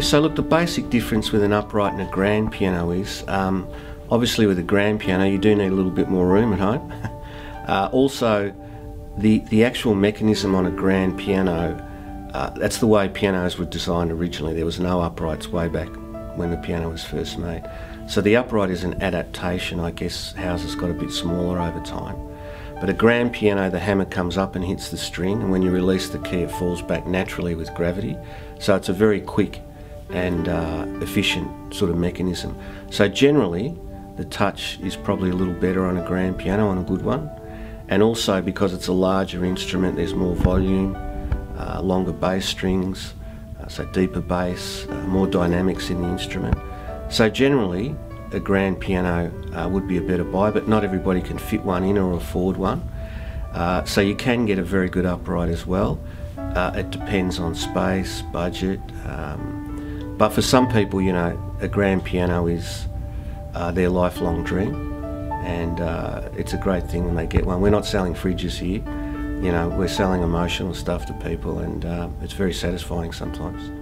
Yeah, so look, the basic difference with an upright and a grand piano is, obviously with a grand piano you do need a little bit more room at home. Also, the actual mechanism on a grand piano, that's the way pianos were designed originally. There was no uprights way back when the piano was first made. So the upright is an adaptation, I guess. Houses got a bit smaller over time. But a grand piano, the hammer comes up and hits the string, and when you release the key it falls back naturally with gravity. So it's a very quick and efficient sort of mechanism. So generally the touch is probably a little better on a grand piano, on a good one, and also because it's a larger instrument there's more volume, longer bass strings, so deeper bass, more dynamics in the instrument. So generally a grand piano would be a better buy, but not everybody can fit one in or afford one. So you can get a very good upright as well. It depends on space, budget, but for some people, you know, a grand piano is their lifelong dream, and it's a great thing when they get one. We're not selling fridges here, you know, we're selling emotional stuff to people, and it's very satisfying sometimes.